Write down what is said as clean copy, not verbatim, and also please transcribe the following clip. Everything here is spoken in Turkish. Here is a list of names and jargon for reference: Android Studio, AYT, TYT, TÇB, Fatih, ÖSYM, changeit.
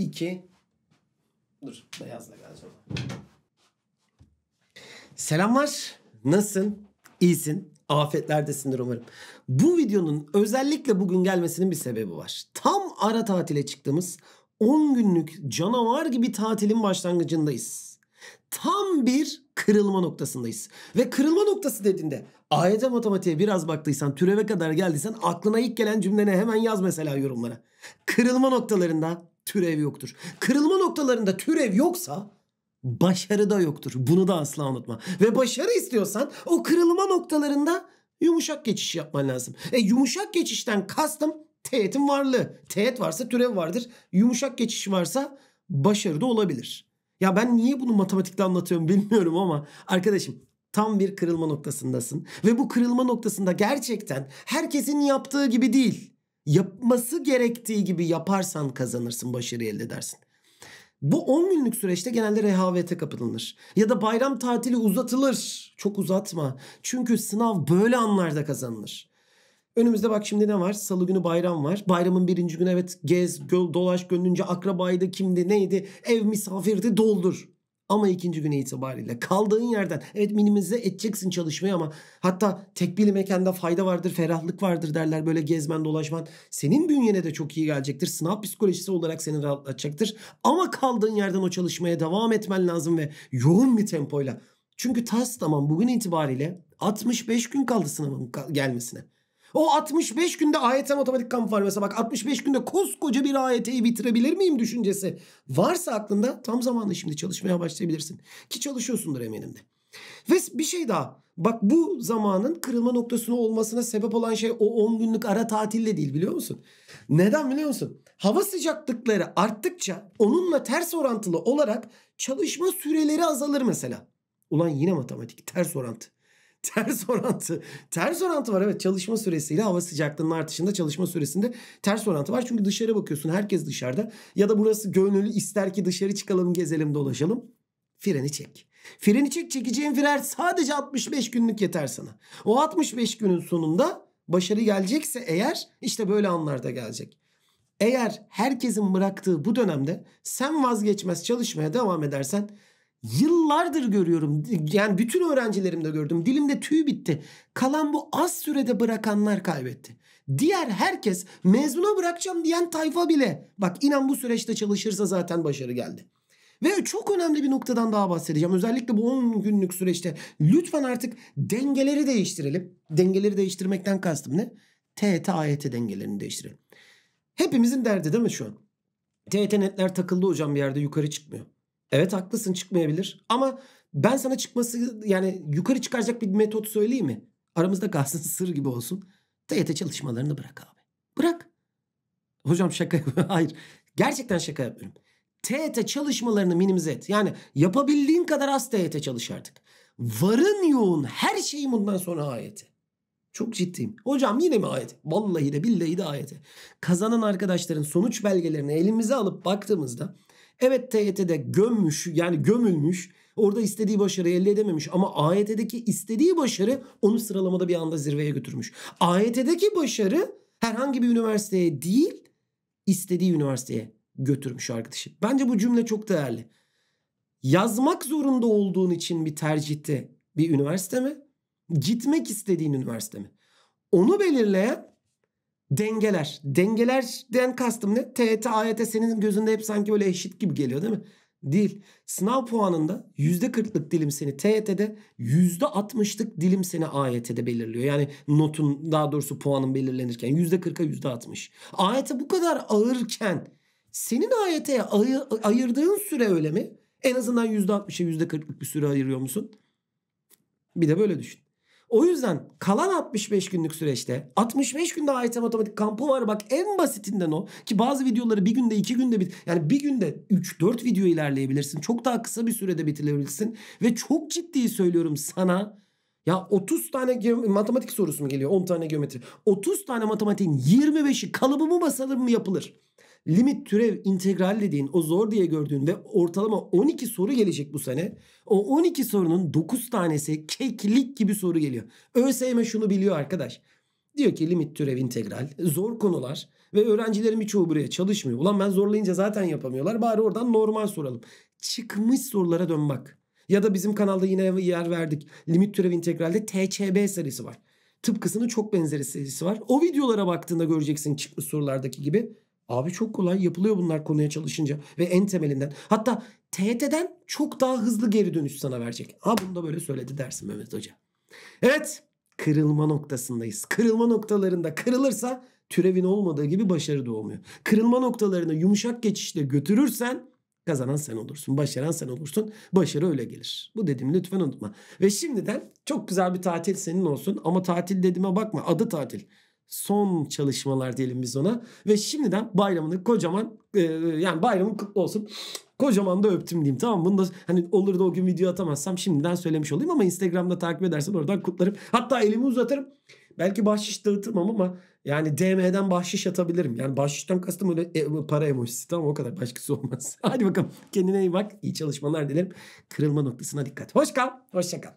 2. Dur, beyazla geleceğim. Selamlar. Nasılsın? İyisin. Afetlerdesindir umarım. Bu videonun özellikle bugün gelmesinin bir sebebi var. Tam ara tatile çıktığımız 10 günlük canavar gibi tatilin başlangıcındayız. Tam bir kırılma noktasındayız. Ve kırılma noktası dediğinde AYT matematiğe biraz baktıysan, türeve kadar geldiysen aklına ilk gelen cümlene hemen yaz mesela yorumlara. Kırılma noktalarında türev yoktur. Kırılma noktalarında türev yoksa başarı da yoktur. Bunu da asla unutma. Ve başarı istiyorsan o kırılma noktalarında yumuşak geçiş yapman lazım. Yumuşak geçişten kastım teğetin varlığı. Teğet varsa türev vardır. Yumuşak geçiş varsa başarı da olabilir. Ya ben niye bunu matematikte anlatıyorum bilmiyorum ama arkadaşım tam bir kırılma noktasındasın. Ve bu kırılma noktasında gerçekten herkesin yaptığı gibi değil, yapması gerektiği gibi yaparsan kazanırsın, başarıyı elde edersin. Bu 10 günlük süreçte genelde rehavete kapılınır. Ya da bayram tatili uzatılır. Çok uzatma. Çünkü sınav böyle anlarda kazanılır. Önümüzde bak şimdi ne var? Salı günü bayram var. Bayramın birinci günü evet gez, dolaş gönlünce, akrabaydı, kimdi, neydi, ev misafirdi, doldur. Ama ikinci günü itibariyle kaldığın yerden evet minimize edeceksin çalışmayı ama hatta tekbir-i mekanda fayda vardır, ferahlık vardır derler, böyle gezmen dolaşman senin bünyene de çok iyi gelecektir. Sınav psikolojisi olarak seni rahatlatacaktır. Ama kaldığın yerden o çalışmaya devam etmen lazım ve yoğun bir tempoyla. Çünkü tamam bugün itibariyle 65 gün kaldı sınavın gelmesine. O 65 günde AYT matematik kampı var mesela, bak 65 günde koskoca bir AYT'yi bitirebilir miyim düşüncesi varsa aklında tam zamanlı şimdi çalışmaya başlayabilirsin. Ki çalışıyorsundur eminim de. Ve bir şey daha, bak bu zamanın kırılma noktasına olmasına sebep olan şey o 10 günlük ara tatilde değil biliyor musun? Neden biliyor musun? Hava sıcaklıkları arttıkça onunla ters orantılı olarak çalışma süreleri azalır mesela. Ulan yine matematik ters orantı. Ters orantı. Ters orantı var evet, çalışma süresiyle hava sıcaklığının artışında çalışma süresinde ters orantı var. Çünkü dışarı bakıyorsun, herkes dışarıda ya da burası gönüllü ister ki dışarı çıkalım, gezelim, dolaşalım. Freni çek. Freni çek, çekeceğin fren sadece 65 günlük yeter sana. O 65 günün sonunda başarı gelecekse eğer işte böyle anlarda gelecek. Eğer herkesin bıraktığı bu dönemde sen vazgeçmez çalışmaya devam edersen, yıllardır görüyorum yani bütün öğrencilerimde gördüm, dilimde tüy bitti, kalan bu az sürede bırakanlar kaybetti. Diğer herkes, mezuna bırakacağım diyen tayfa bile bak inan bu süreçte çalışırsa zaten başarı geldi. Ve çok önemli bir noktadan daha bahsedeceğim. Özellikle bu 10 günlük süreçte lütfen artık dengeleri değiştirelim. Dengeleri değiştirmekten kastım ne? TYT, AYT dengelerini değiştirelim. Hepimizin derdi değil mi şu an? TYT netler takıldı hocam bir yerde, yukarı çıkmıyor. Evet haklısın, çıkmayabilir ama ben sana çıkması yani yukarı çıkaracak bir metot söyleyeyim mi? Aramızda kalsın, sır gibi olsun. TYT çalışmalarını bırak abi. Bırak. Hocam şaka yapıyorum. Hayır. Gerçekten şaka yapıyorum. TYT çalışmalarını minimize et. Yani yapabildiğin kadar az TYT çalış artık. Varın yoğun her şeyi bundan sonra AYT. Çok ciddiyim. Hocam yine mi AYT? Vallahi de billahi de AYT. Kazanan arkadaşların sonuç belgelerini elimize alıp baktığımızda evet TYT'de gömmüş yani gömülmüş, orada istediği başarıyı elde edememiş ama AYT'deki istediği başarı onu sıralamada bir anda zirveye götürmüş. AYT'deki başarı herhangi bir üniversiteye değil istediği üniversiteye götürmüş arkadaşım. Bence bu cümle çok değerli. Yazmak zorunda olduğun için bir tercihte bir üniversite mi? Gitmek istediğin üniversite mi? Onu belirleyen dengeler. Dengelerden kastım ne? TYT, AYT senin gözünde hep sanki böyle eşit gibi geliyor değil mi? Değil. Sınav puanında %40'lık dilim seni TYT'de, %60'lık dilim seni AYT'de belirliyor. Yani notun, daha doğrusu puanın belirlenirken %40'a %60. AYT bu kadar ağırken senin AYT'ye ayırdığın süre öyle mi? En azından %60'a %40'lık bir süre ayırıyor musun? Bir de böyle düşün. O yüzden kalan 65 günlük süreçte 65 günde AYT matematik kampı var bak, en basitinden o ki bazı videoları bir günde, iki günde yani bir günde 3-4 video ilerleyebilirsin. Çok daha kısa bir sürede bitirebilirsin ve çok ciddi söylüyorum sana ya 30 tane matematik sorusu mu geliyor, 10 tane geometri, 30 tane matematiğin 25'i kalıbı mı basalım mı yapılır. Limit, türev, integral dediğin o zor diye gördüğün ve ortalama 12 soru gelecek bu sene. O 12 sorunun 9 tanesi keklik gibi soru geliyor. ÖSYM şunu biliyor arkadaş. Diyor ki limit, türev, integral zor konular Ve öğrencilerim birçoğu buraya çalışmıyor. Ulan ben zorlayınca zaten yapamıyorlar. Bari oradan normal soralım. Çıkmış sorulara dön bak. Ya da bizim kanalda yine yer verdik. Limit türevi integralde TÇB serisi var. Tıp kısmının çok benzeri serisi var. O videolara baktığında göreceksin çıkmış sorulardaki gibi. Abi çok kolay yapılıyor bunlar konuya çalışınca. Ve en temelinden. Hatta TYT'den çok daha hızlı geri dönüş sana verecek. Ha bunu da böyle söyledi dersin Mehmet Hoca. Evet, kırılma noktasındayız. Kırılma noktalarında kırılırsa türevin olmadığı gibi başarı doğmuyor. Kırılma noktalarını yumuşak geçişle götürürsen kazanan sen olursun. Başaran sen olursun. Başarı öyle gelir. Bu dediğimi lütfen unutma. Ve şimdiden çok güzel bir tatil senin olsun. Ama tatil dediğime bakma. Adı tatil. Son çalışmalar diyelim biz ona. Ve şimdiden bayramını kocaman yani bayramın kutlu olsun. Kocaman da öptüm diyeyim, tamam mı? Bunu da hani olur da o gün video atamazsam şimdiden söylemiş olayım ama Instagram'da takip edersen oradan kutlarım. Hatta elimi uzatırım. Belki bahşiş dağıtırmam ama yani DM'den bahşiş atabilirim. Yani bahşişten kastım öyle para emojisi, tamam, o kadar, başkası olmaz. Hadi bakalım, kendine iyi bak, iyi çalışmalar dilerim. Kırılma noktasına dikkat. Hoş kal, hoşça kal.